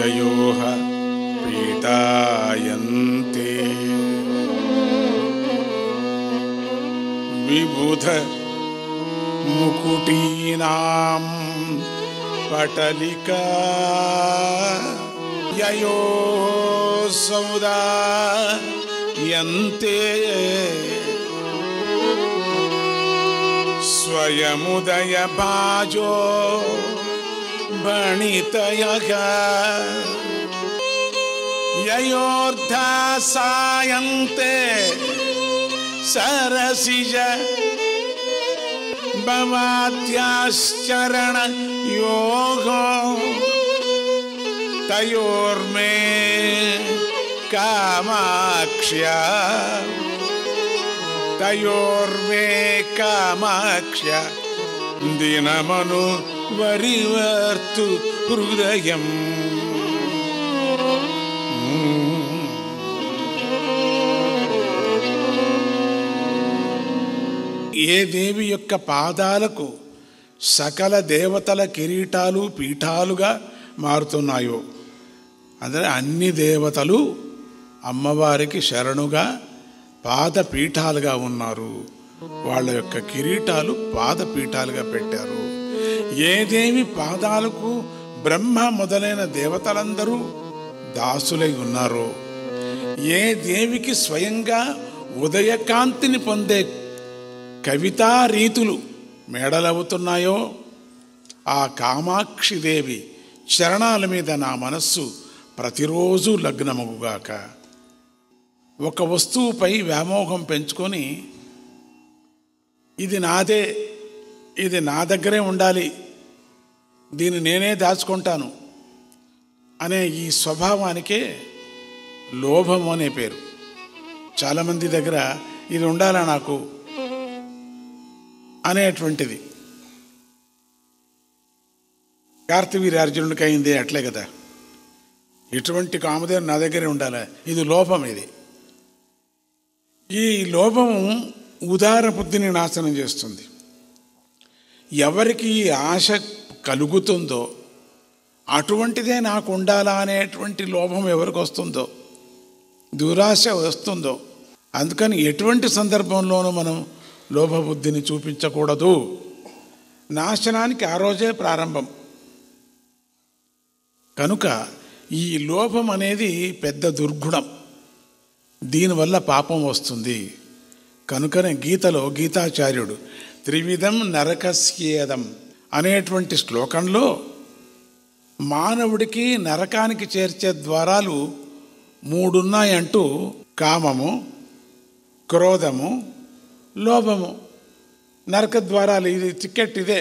ययोः पीडायन्ते विबुध मुकुटीनां पटलिका ययोः समुदायन्ते स्वयमुदय बाजो वणितयः ययोर्धासायन्ते सरसिज भवाद्याश्चरण योगो तयोर्मे कामाक्ष्या तयोर्मे कामाक्ष्या दिनमनु वरिवर्तु हृदयम् ఏ దేవి యొక్క పాదాలకు సకల దేవతల కిరీటాలు పీఠాలుగా మారుతున్నాయో అందులో అన్ని దేవతలు అమ్మవారికి శరణుగా పాద పీఠాలుగా ఉన్నారు. వాళ్ళ యొక్క కిరీటాలు పాద పీఠాలుగా పెట్టారు. ఏ దేవి పాదాలకు బ్రహ్మ మొదలైన దేవతలందరూ దాసులై ఉన్నారు. ఏ దేవికి స్వయంగా ఉదయకాంతిని పొందే కవితా రీతులు మేడలవుతున్నాయో ఆ కామాక్షి దేవి చరణాల మీద నా మనస్సు ప్రతిరోజు లగ్నమగుగాక. ఒక వస్తువుపై వ్యామోహం పెంచుకొని ఇది నాదే, ఇది నా దగ్గరే ఉండాలి, దీన్ని నేనే దాచుకుంటాను అనే ఈ స్వభావానికే లోభం అనే పేరు. చాలామంది దగ్గర ఇది ఉండాలా నాకు అనేటువంటిది కార్తవీర్యార్జునుడికి అయింది అట్లే కదా. ఇటువంటి కామదేవుడు నా దగ్గరే ఉండాలి, ఇది లోభం. ఇది ఈ లోభం ఉదార బుద్ధిని నాశనం చేస్తుంది. ఎవరికి ఈ ఆశ కలుగుతుందో అటువంటిదే నాకు ఉండాలా అనేటువంటి లోభం ఎవరికి వస్తుందో దురాశ వస్తుందో అందుకని ఎటువంటి సందర్భంలోనూ మనం లోభబుద్ధిని చూపించకూడదు. నాశనానికి ఆ రోజే ప్రారంభం కనుక ఈ లోభం అనేది పెద్ద దుర్గుణం. దీనివల్ల పాపం వస్తుంది. కనుకనే గీతలో గీతాచార్యుడు త్రివిధం నరకస్యేదం అనేటువంటి శ్లోకంలో మానవుడికి నరకానికి చేర్చే ద్వారాలు మూడున్నాయంటూ కామము, క్రోధము, లోభము. నరక ద్వారాలు ఇది టికెట్, ఇదే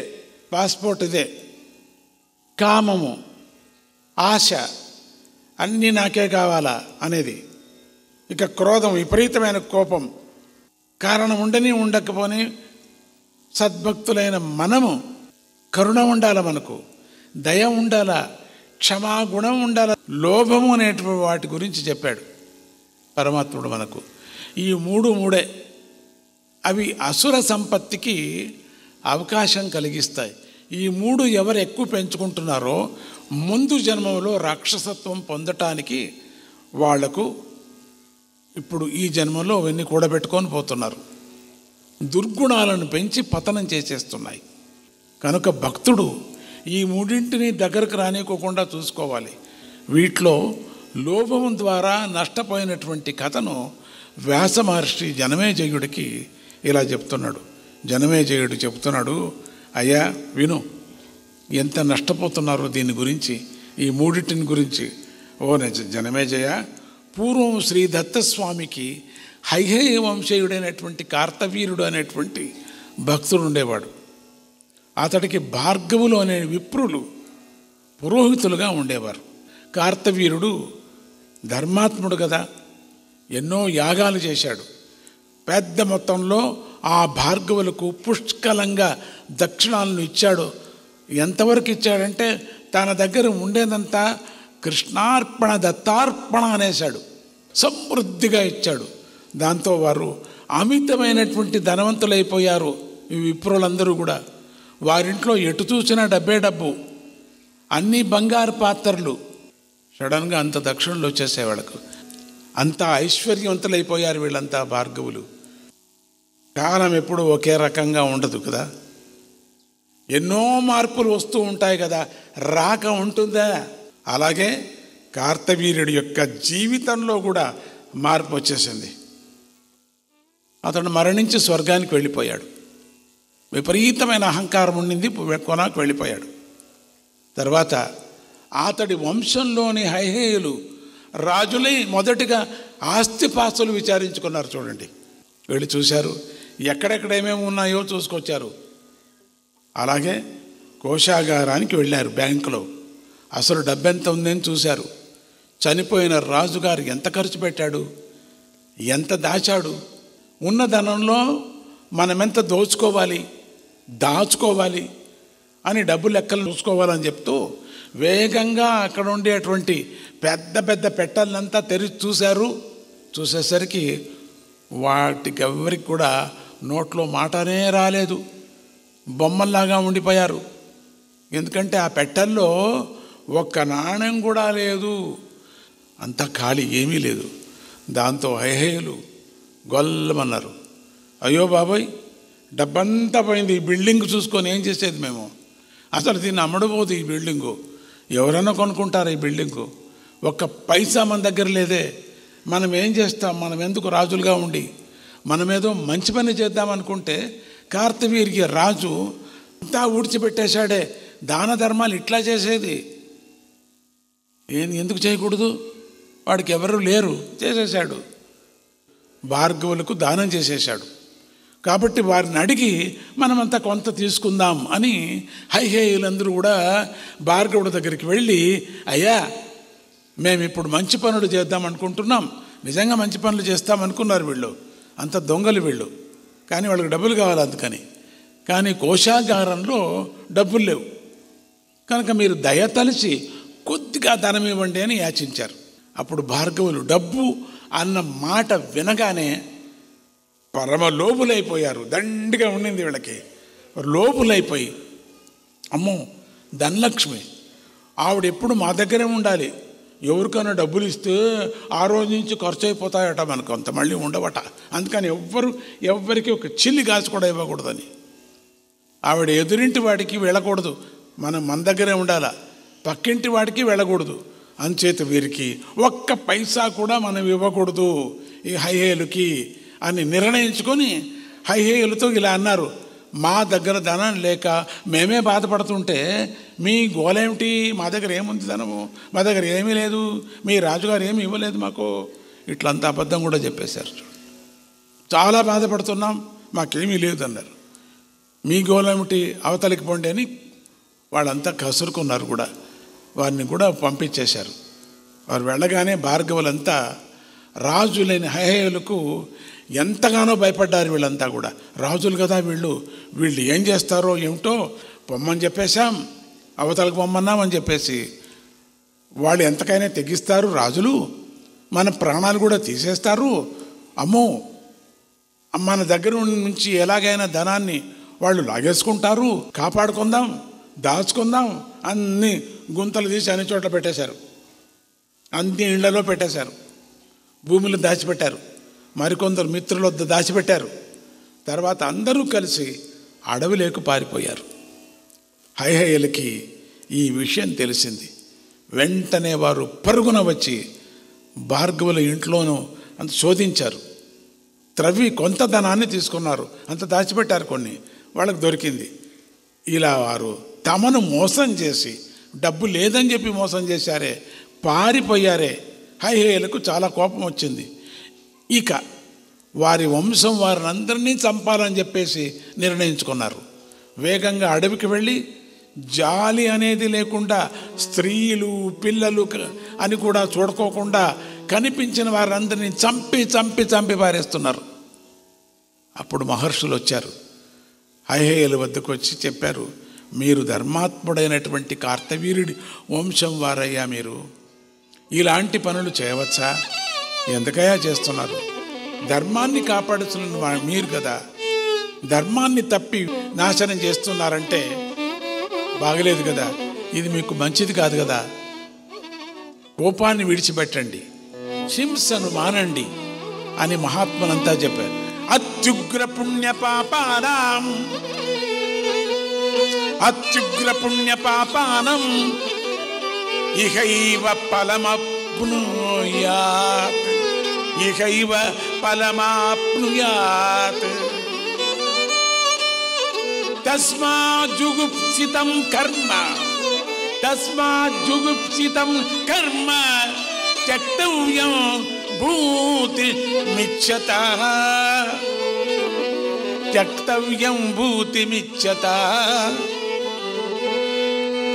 పాస్పోర్ట్, ఇదే. కామము ఆశ, అన్నీ నాకే కావాలా అనేది. ఇక క్రోధం విపరీతమైన కోపం, కారణం ఉండని ఉండకపోని సద్భక్తులైన మనము కరుణ ఉండాలా, మనకు దయ ఉండాలా, క్షమాగుణం ఉండాలా. లోభము అనేటువంటి వాటి గురించి చెప్పాడు పరమాత్ముడు మనకు. ఈ మూడే అవి అసుర సంపత్తికి అవకాశం కలిగిస్తాయి. ఈ మూడు ఎవరు ఎక్కువ పెంచుకుంటున్నారో ముందు జన్మలో రాక్షసత్వం పొందటానికి వాళ్లకు ఇప్పుడు ఈ జన్మలో అవన్నీ కూడబెట్టుకొని పోతున్నారు. దుర్గుణాలను పెంచి పతనం చేసేస్తున్నాయి. కనుక భక్తుడు ఈ మూడింటిని దగ్గరకు రానికోకుండా చూసుకోవాలి. వీటిలో లోభం ద్వారా నష్టపోయినటువంటి కథను వ్యాస మహర్షి జనమేజయుడికి ఇలా చెప్తున్నాడు. జనమేజయుడు చెప్తున్నాడు, అయ్యా విను, ఎంత నష్టపోతున్నారో దీని గురించి, ఈ మూడింటిని గురించి. ఓ జనమేజయ, పూర్వం శ్రీ దత్తస్వామికి హైహేయ వంశీయుడైనటువంటి కార్తవీర్యుడు అనేటువంటి భక్తుడు ఉండేవాడు. అతడికి భార్గవులు అనే విప్రులు పురోహితులుగా ఉండేవారు. కార్తవీర్యుడు ధర్మాత్ముడు కదా, ఎన్నో యాగాలు చేశాడు. పెద్ద మొత్తంలో ఆ భార్గవులకు పుష్కలంగా దక్షిణాలను ఇచ్చాడు. ఎంతవరకు ఇచ్చాడంటే తన దగ్గర ఉండేదంతా కృష్ణార్పణ దత్తార్పణ అనేశాడు. సమృద్ధిగా ఇచ్చాడు. దాంతో వారు అమితమైనటువంటి ధనవంతులైపోయారు. ఈ విప్రులందరూ కూడా వారింట్లో ఎటు చూసినా డబ్బే డబ్బు. అన్ని బంగారు పాత్రలు, సడన్గా అంత దక్షిణలు వచ్చేసాయి వాళ్ళకు. అంత ఐశ్వర్యవంతులైపోయారు వీళ్ళంతా భార్గవులు. కాలం ఎప్పుడు ఒకే రకంగా ఉండదు కదా, ఎన్నో మార్పులు వస్తూ ఉంటాయి కదా, రాక ఉంటుందా? అలాగే కార్తవీర్యుడి యొక్క జీవితంలో కూడా మార్పు వచ్చేసింది. అతను మరణించి స్వర్గానికి వెళ్ళిపోయాడు. విపరీతమైన అహంకారం ఉండింది, కొనాకు వెళ్ళిపోయాడు. తర్వాత అతడి వంశంలోని హైహేయులు రాజులై మొదటిగా ఆస్తిపాస్తులు విచారించుకున్నారు. చూడండి, వెళ్ళి చూశారు, ఎక్కడెక్కడ ఏమేమి ఉన్నాయో చూసుకొచ్చారు. అలాగే కోశాగారానికి వెళ్ళారు, బ్యాంకులో అసలు డబ్బెంత ఉందని చూశారు. చనిపోయిన రాజుగారు ఎంత ఖర్చు పెట్టాడు, ఎంత దాచాడు, ఉన్న ధనంలో మనమెంత దాచుకోవాలి అని డబ్బు లెక్కలు చూసుకోవాలని చెప్తూ వేగంగా అక్కడ ఉండేటువంటి పెద్ద పెద్ద పెట్టెలంతా తెరిచి చూశారు. చూసేసరికి వాటికెవరికి కూడా నోట్లో మాటనే రాలేదు, బొమ్మల్లాగా ఉండిపోయారు. ఎందుకంటే ఆ పెట్టెల్లో ఒక్క నాణ్యం కూడా లేదు, అంతా ఖాళీ, ఏమీ లేదు. దాంతో హైహేయులు గొల్లమన్నారు, అయ్యో బాబోయ్, డబ్బంతా పోయింది, ఈ బిల్డింగ్ చూసుకొని ఏం చేసేది మేము? అసలు దీన్ని అమ్మడబోదు, ఈ బిల్డింగు ఎవరైనా కొనుక్కుంటారు, ఈ బిల్డింగు ఒక్క పైసా మన దగ్గర లేదే, మనం ఏం చేస్తాం, మనం ఎందుకు రాజులుగా ఉండి మనమేదో మంచి పని చేద్దామనుకుంటే కార్తవీర్కి రాజు అంతా ఊడ్చిపెట్టేశాడే, దాన ధర్మాలు ఇట్లా చేసేది, ఎందుకు చేయకూడదు, వాడికి ఎవరు లేరు, చేసేసాడు, భార్గవులకు దానం చేసేసాడు. కాబట్టి వారిని అడిగి మనమంతా కొంత తీసుకుందాం అని హైహేయులందరూ కూడా భార్గవుడి దగ్గరికి వెళ్ళి, అయ్యా మేము ఇప్పుడు మంచి పనులు చేద్దాం అనుకుంటున్నాం, నిజంగా మంచి పనులు చేస్తామనుకున్నారు వీళ్ళు, అంత దొంగలు వీళ్ళు, కానీ వాళ్ళకి డబ్బులు కావాలి అందుకని, కానీ కోశాగారంలో డబ్బులు లేవు కనుక మీరు దయ తలిచి కొద్దిగా ధనం ఇవ్వండి అని యాచించారు. అప్పుడు భార్గవులు డబ్బు అన్న మాట వినగానే పరమ లోపులైపోయారు, దండిగా ఉండింది వీళ్ళకి, లోపులైపోయి, అమ్మో ధనలక్ష్మి ఆవిడ ఎప్పుడు మా దగ్గరే ఉండాలి, ఎవరికైనా డబ్బులు ఇస్తే ఆ రోజు నుంచి ఖర్చు అయిపోతాయట మనకు, అంత మళ్ళీ ఉండవట, అందుకని ఎవ్వరికి ఒక చిల్లి గాజు కూడా ఇవ్వకూడదని, ఆవిడ ఎదురింటి వాడికి వెళ్ళకూడదు, మనం మన దగ్గరే ఉండాలా, పక్కింటి వాడికి వెళ్ళకూడదు, అంచేత వీరికి ఒక్క పైసా కూడా మనం ఇవ్వకూడదు ఈ హైహేయులకి అని నిర్ణయించుకొని హైహేయులతో ఇలా అన్నారు, మా దగ్గర ధనం లేక మేమే బాధపడుతుంటే మీ గోలేమిటి, మా దగ్గర ఏముంది ధనము, మా దగ్గర ఏమీ లేదు, మీ రాజుగారు ఏమి ఇవ్వలేదు మాకు, ఇట్లంతా అబద్ధం కూడా చెప్పేశారు. చాలా బాధపడుతున్నాం, మాకేమీ లేదు అన్నారు. మీ గోలేమిటి, అవతలికి పోండి అని వాళ్ళంతా కసురుకున్నారు కూడా, వారిని కూడా పంపించేశారు. వారు వెళ్ళగానే భార్గవులంతా రాజులైన హైహేయులకు ఎంతగానో భయపడ్డారు. వీళ్ళంతా కూడా రాజులు కదా వీళ్ళు, వీళ్ళు ఏం చేస్తారో ఏమిటో, పొమ్మని చెప్పేశాం, అవతలకు పొమ్మన్నామని చెప్పేసి వాళ్ళు ఎంతకైనా తెగిస్తారు రాజులు, మన ప్రాణాలు కూడా తీసేస్తారు, అమ్మో మన దగ్గర నుంచి ఎలాగైనా ధనాన్ని వాళ్ళు లాగేసుకుంటారు, కాపాడుకుందాం, దాచుకుందాం, అన్ని గుంతలు తీసి అన్ని చోట్ల పెట్టేశారు, అన్ని ఇళ్లలో పెట్టేశారు, భూమిలో దాచిపెట్టారు, మరికొందరు మిత్రుల వద్ద దాచిపెట్టారు. తర్వాత అందరూ కలిసి అడవిలోకి పారిపోయారు. హైహేయులకి ఈ విషయం తెలిసింది. వెంటనే వారు పరుగున వచ్చి భార్గవుల ఇంట్లోనూ అంత శోధించారు, త్రవ్వి కొంత ధనాన్ని తీసుకున్నారు, అంత దాచిపెట్టారు, కొన్ని వాళ్ళకు దొరికింది. ఇలా వారు తమను మోసం చేసి, డబ్బు లేదని చెప్పి మోసం చేశారే, పారిపోయారే, హైహేయులకు చాలా కోపం వచ్చింది. ఇక వారి వంశం వారిని అందరినీ చంపాలని చెప్పేసి నిర్ణయించుకున్నారు. వేగంగా అడవికి వెళ్ళి జాలి అనేది లేకుండా, స్త్రీలు పిల్లలు అని కూడా చూడకోకుండా కనిపించిన వారందరినీ చంపి చంపి చంపి పారేస్తున్నారు. అప్పుడు మహర్షులు వచ్చారు, హైహేయుల వద్దకు వచ్చి చెప్పారు, మీరు ధర్మాత్ముడైనటువంటి కార్తవీర్యుడి వంశం వారయ్యా, మీరు ఇలాంటి పనులు చేయవచ్చా, ఎందుకయ్యా చేస్తున్నారు, ధర్మాన్ని కాపాడుతున్న మీరు కదా, ధర్మాన్ని తప్పి నాశనం చేస్తున్నారంటే బాగలేదు కదా, ఇది మీకు మంచిది కాదు కదా, కోపాన్ని విడిచిపెట్టండి, హింసను మానండి అని మహాత్మలంతా చెప్పారు. అత్యుగ్ర పుణ్య పాపానం ఇహైవ ఫలమాప్నుయాత్ ఇహైవ ఫలమాప్నుయాత్ తస్మాత్ జుగుప్సితం కర్మ త్యక్తవ్యం భూతి మిచ్చతః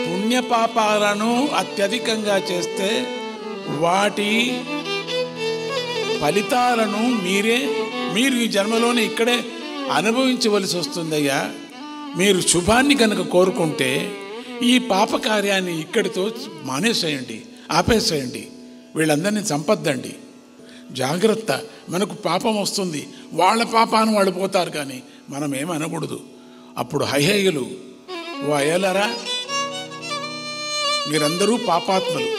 పుణ్య పాపాలను అత్యధికంగా చేస్తే వాటి ఫలితాలను మీరు ఈ జన్మలోనే ఇక్కడే అనుభవించవలసి వస్తుందయ్యా. మీరు శుభాన్ని కనుక కోరుకుంటే ఈ పాపకార్యాన్ని ఇక్కడితో మానేసేయండి, ఆపేసేయండి, వీళ్ళందరినీ చంపద్దండి. జాగ్రత్త, మనకు పాపం వస్తుంది, వాళ్ళ పాపాన్ని వాళ్ళు పోతారు, కానీ మనం ఏమనకూడదు. అప్పుడు హైహేయులు, వయలరా మీరందరూ పాపాత్మలు,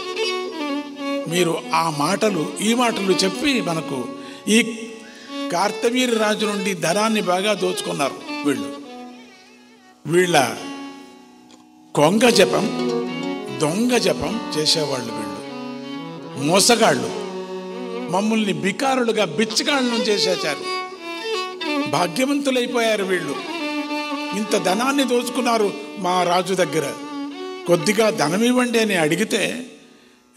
మీరు ఆ మాటలు ఈ మాటలు చెప్పి మనకు ఈ కార్తవీర్య రాజు నుండి ధనాన్ని బాగా దోచుకున్నారు. వీళ్ళ కొంగ జపం, దొంగ జపం చేసేవాళ్ళు, వీళ్ళు మోసగాళ్ళు, మమ్మల్ని బికారులుగా బిచ్చగాళ్ళను చేసేశారు. భాగ్యవంతులైపోయారు వీళ్ళు, ఇంత ధనాన్ని దోచుకున్నారు మా రాజు దగ్గర. కొద్దిగా ధనం ఇవ్వండి అని అడిగితే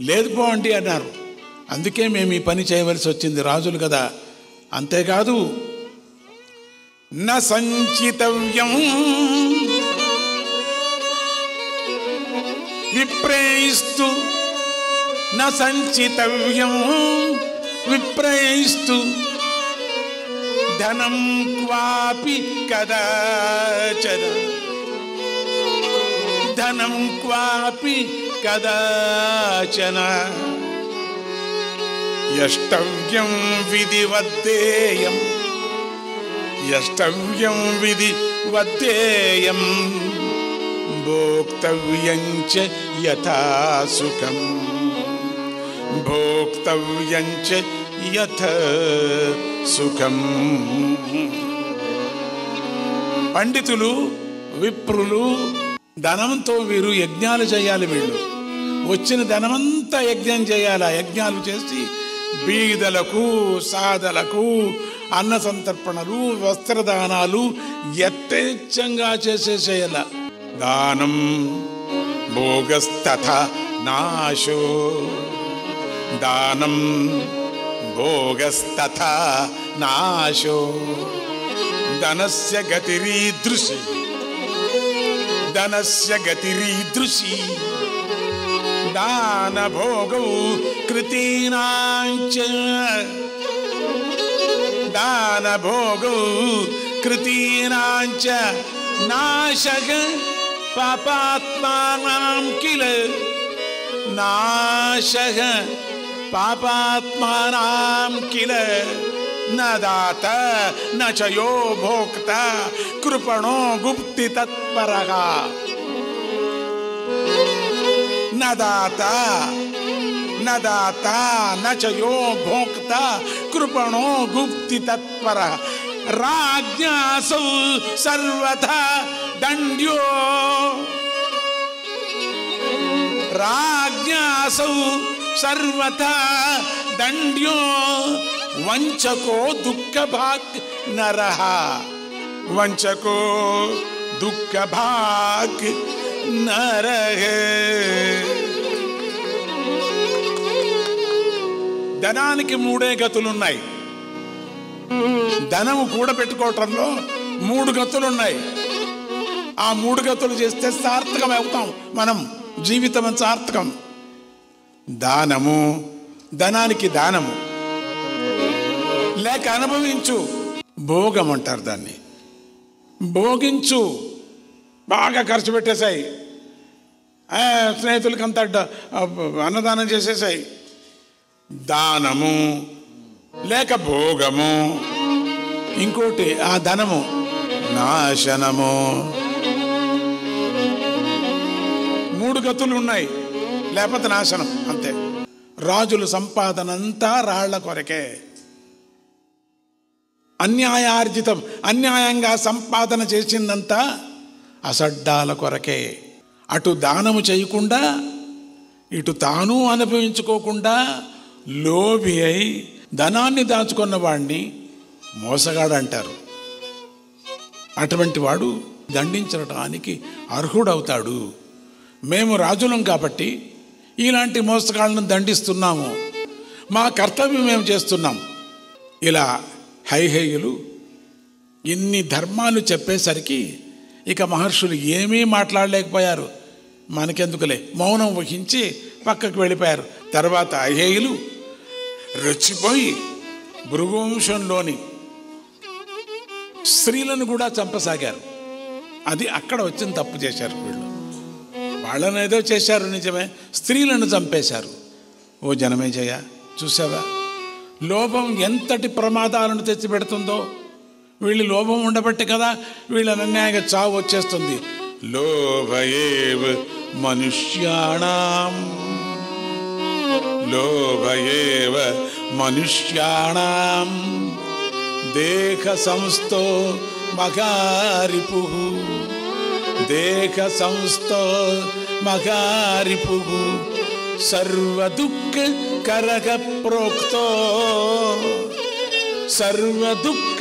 లేదు పోండి అన్నారు. అందుకే మేము ఈ పని చేయవలసి వచ్చింది, రాజులు కదా. అంతేకాదు, న సంచితవ్యం విప్రేయిస్తు న సంచితవ్యం విప్రేయిస్తు ధనం క్వాపి కదాచన యష్టవ్యం విధివద్దేయం భోక్తవ్యం చ యథా సుఖం పండితులు, విప్రులు, ధనంతో వీరు యజ్ఞాలు చేయాలి. వీళ్ళు వచ్చిన ధనమంతా యజ్ఞం చేయాలి. యజ్ఞాలు చేసి బీదలకు, సాధలకు అన్న సంతర్పణలు, వస్త్రదానాలు యథేచ్ఛంగా చేసేసేయాల. దానం భోగస్తథా నాశో, దానం భోగస్తథా నాశో, ధనస్య గతిరీదృశి దాన భోగౌ కృతీనాంచ నాశః పాపాత్మానాం కిల నదాత నచయో భోక్త కృపణో గుప్తి తత్పరః. నదాత నచయో భోక్త కృపణో గుప్తి తత్పరః. రాజ్ఞాసౌ సర్వథా దండ్యో, రాజ్ఞాసౌ సర్వథా దండ్యో వంచకో దుఃఖభాగ్ నరః, వంచకో దుఃఖభాగ్ నరః. ధనానికి మూడే గతులున్నాయి. ధనము కూడబెట్టుకోవటంలో మూడు గతులున్నాయి. ఆ మూడు గతులు చేస్తే సార్థకం అవుతాం, మనం జీవితం సార్థకం. దానము, ధనానికి దానము లేక అనుభవించు, భోగం అంటారు దాన్ని. భోగించు, బాగా ఖర్చు పెట్టేశాయి, స్నేహితులకంతా అన్నదానం చేసేసాయి. దానము లేక భోగము. ఇంకోటి ఆ ధనము నాశనము. మూడు గతులు ఉన్నాయి, లేకపోతే నాశనం అంతే. రాజుల సంపాదనంతా రాళ్ల కొరకే. అన్యాయార్జితం, అన్యాయంగా సంపాదన చేసిందంతా అసడ్డాల కొరకే. అటు దానము చేయకుండా ఇటు తాను అనుభవించుకోకుండా లోభి అయి ధనాన్ని దాచుకున్న వాడిని మోసగాడు అంటారు. అటువంటి వాడు దండించడానికి అర్హుడవుతాడు. మేము రాజులం కాబట్టి ఇలాంటి మోసగాళ్ళను దండిస్తున్నాము, మా కర్తవ్యం మేము చేస్తున్నాం. ఇలా హైహేయులు ఇన్ని ధర్మాలు చెప్పేసరికి ఇక మహర్షులు ఏమీ మాట్లాడలేకపోయారు. మనకెందుకులే మౌనం వహించి పక్కకు వెళ్ళిపోయారు. తర్వాత హైహేయులు రెచ్చిపోయి భృగువంశంలోని స్త్రీలను కూడా చంపసాగారు. అది అక్కడ వచ్చిన తప్పు చేశారు. వీళ్ళు వాళ్ళని ఏదో చేశారు నిజమే, స్త్రీలను చంపేశారు. ఓ జనమేజయ, చూసావా లోభం ఎంతటి ప్రమాదాలను తెచ్చిపెడుతుందో. వీళ్ళు లోభం ఉండబట్టి కదా వీళ్ళని అన్యాయంగా చావు వచ్చేస్తుంది. లోభయేవ మనుష్యాణం, లోభయేవ మనుష్యాణం దేహ సంస్థో మగారిపు, దేహ సంస్థో మగారిపు సర్వదుఃఖ కరగ ప్రోక్తో, సర్వదుఃఖ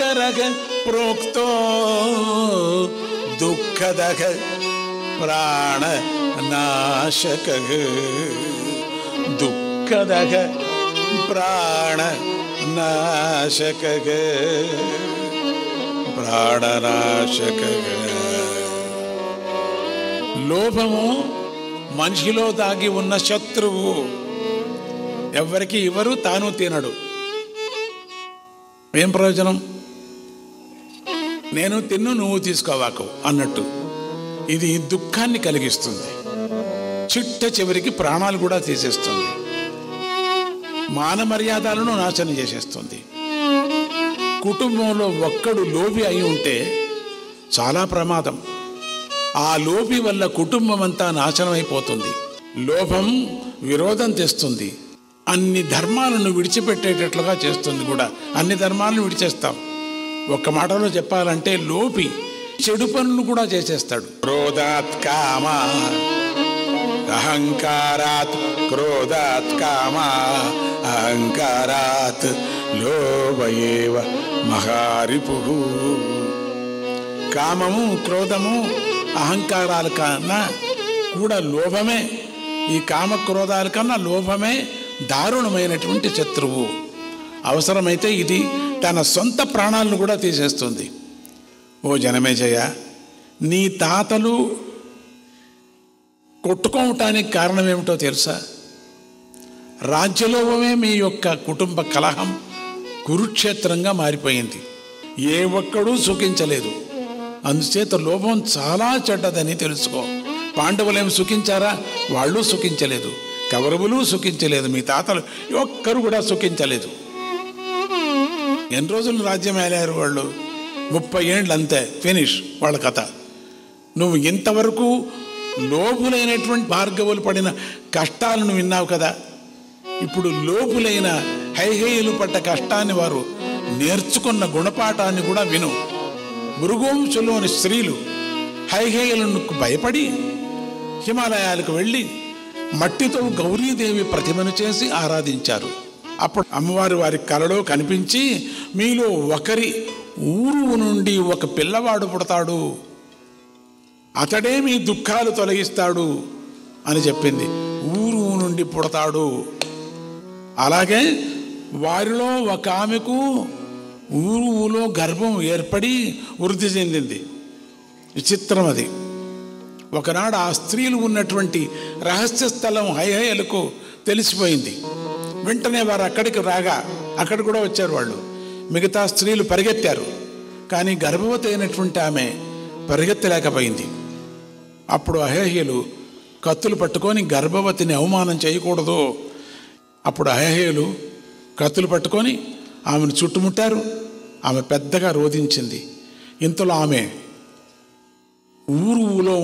కరగ ప్రోక్తో దుఃఖదః ప్రాణనాశకః, దుఃఖదః ప్రాణనాశకః, ప్రాణనాశకః. లోభము మనిషిలో దాగి ఉన్న శత్రువు. ఎవరికి ఇవ్వరు, తాను తినడు. ఏం ప్రయోజనం, నేను తిన్ను నువ్వు తీసుకోవాకు అన్నట్టు. ఇది దుఃఖాన్ని కలిగిస్తుంది, చిట్ట చివరికి ప్రాణాలు కూడా తీసేస్తుంది, మాన మర్యాదలను నాశనం చేసేస్తుంది. కుటుంబంలో ఒక్కడు లోభి అయి ఉంటే చాలా ప్రమాదం. ఆ లోభి వల్ల కుటుంబం అంతా నాశనమైపోతుంది. లోభం విరోధం తెస్తుంది, అన్ని ధర్మాలను విడిచిపెట్టేటట్లుగా చేస్తుంది కూడా. అన్ని ధర్మాలను విడిచేస్తాం. ఒక్క మాటలో చెప్పాలంటే లోపి చెడు పనులు కూడా చేసేస్తాడు. క్రోధాత్ కామ అహంకారాత్, క్రోధాత్ కామ అహంకారాత్ లోభయేవ మహారిపుః. కామము, క్రోధము, అహంకారాల కన్నా కూడా లోభమే, ఈ కామక్రోధాల కన్నా లోభమే దారుణమైనటువంటి శత్రువు. అవసరమైతే ఇది తన సొంత ప్రాణాలను కూడా తీసేస్తుంది. ఓ జనమేజయ, నీ తాతలు కొట్టుకోవటానికి కారణం ఏమిటో తెలుసా? రాజ్యలోభమే మీ యొక్క కుటుంబ కలహం కురుక్షేత్రంగా మారిపోయింది. ఏ ఒక్కడూ సుఖించలేదు. అందుచేత లోభం చాలా చెడ్డదని తెలుసుకో. పాండవులేం సుఖించారా? వాళ్ళు సుఖించలేదు, కౌరవులు సుఖించలేదు, మీ తాతలు ఒక్కరు కూడా సుఖించలేదు. ఎన్ని రోజులు రాజ్యం ఏలారు వాళ్ళు? 30 ఏళ్ళు, అంతే, ఫినిష్ వాళ్ళ కథ. నువ్వు ఇంతవరకు లోపులైనటువంటి భార్గవులు పడిన కష్టాలను విన్నావు కదా, ఇప్పుడు లోపులైన హైహేయులు పడ్డ కష్టాన్ని, వారు నేర్చుకున్న గుణపాఠాన్ని కూడా విను. మృగవంశంలోని స్త్రీలు హైహేయులను భయపడి హిమాలయాలకు వెళ్ళి మట్టితో గౌరీదేవి ప్రతిమను చేసి ఆరాధించారు. అప్పుడు అమ్మవారు వారి కలలో కనిపించి, మీలో ఒకరి ఊరు నుండి ఒక పిల్లవాడు పుడతాడు, అతడే మీ దుఃఖాలు తొలగిస్తాడు అని చెప్పింది. ఊరు నుండి పుడతాడు. అలాగే వారిలో ఒక ఆమెకు ఊరులో గర్భం ఏర్పడి వృద్ధి చెందింది. విచిత్రం అది. ఒకనాడు ఆ స్త్రీలు ఉన్నటువంటి రహస్య స్థలం హైహేయులకు తెలిసిపోయింది. వెంటనే వారు అక్కడికి రాగా అక్కడ కూడా వచ్చారు వాళ్ళు. మిగతా స్త్రీలు పరిగెత్తారు, కానీ గర్భవతి అయినటువంటి ఆమె పరిగెత్తలేకపోయింది. అప్పుడు హైహేయులు కత్తులు పట్టుకొని గర్భవతిని అవమానం చేయకూడదు. అప్పుడు హైహేయులు కత్తులు పట్టుకొని ఆమెను చుట్టుముట్టారు. ఆమె పెద్దగా రోధించింది. ఇంతలో ఆమె ఊరులో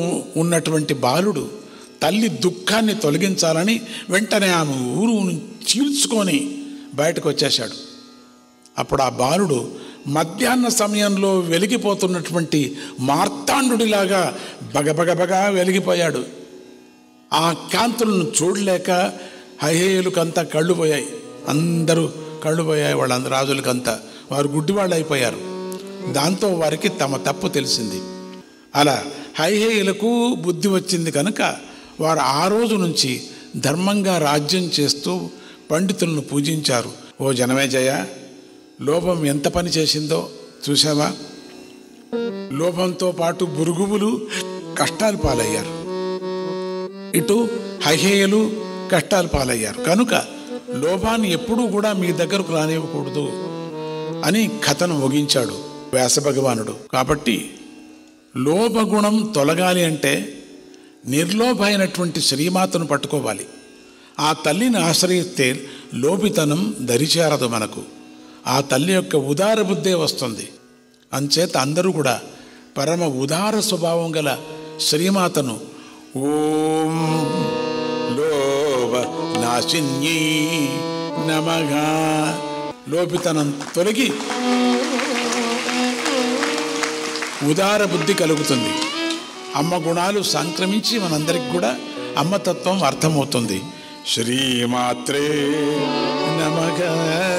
ఉన్నటువంటి బాలుడు తల్లి దుఃఖాన్ని తొలగించాలని వెంటనే ఆమె ఊరును చీల్చుకొని బయటకు వచ్చేశాడు. అప్పుడు ఆ బాలుడు మధ్యాహ్న సమయంలో వెలిగిపోతున్నటువంటి మార్తాండుడిలాగా బగబగబగా వెలిగిపోయాడు. ఆ కాంతులను చూడలేక హయేలుకంతా కళ్ళు పోయాయి, అందరూ కళ్ళు పోయాయి, వాళ్ళందరూ రాజులకంతా వారు గుడ్డివాళ్ళు అయిపోయారు. దాంతో వారికి తమ తప్పు తెలిసింది. అలా హైహేయులకు బుద్ధి వచ్చింది కనుక వారు ఆ రోజు నుంచి ధర్మంగా రాజ్యం చేస్తూ పండితులను పూజించారు. ఓ జనమేజయ, లోభం ఎంత పని చేసిందో చూసావా? లోభంతో పాటు బురుగుబులు కష్టాలు పాలయ్యారు, ఇటు హైహేయులు కష్టాలు పాలయ్యారు. కనుక లోభాన్ని ఎప్పుడూ కూడా మీ దగ్గరకు రానివ్వకూడదు అని కథను ముగించాడు వ్యాసభగవానుడు. కాబట్టి లోభగుణం తొలగాలి అంటే నిర్లోభ అయినటువంటి శ్రీమాతను పట్టుకోవాలి. ఆ తల్లిని ఆశ్రయిస్తే లోభితనం దరిచేరదు మనకు. ఆ తల్లి యొక్క ఉదార బుద్ధే వస్తుంది. అంచేత అందరూ కూడా పరమ ఉదార స్వభావం గల శ్రీమాతను ఓం లోభ నాశిన్యై నమః, లోభితనం తొలగి ఉదార బుద్ధి కలుగుతుంది. అమ్మ గుణాలు సంక్రమించి మనందరికి కూడా అమ్మతత్వం అర్థమవుతుంది. శ్రీమాత్రే నమః.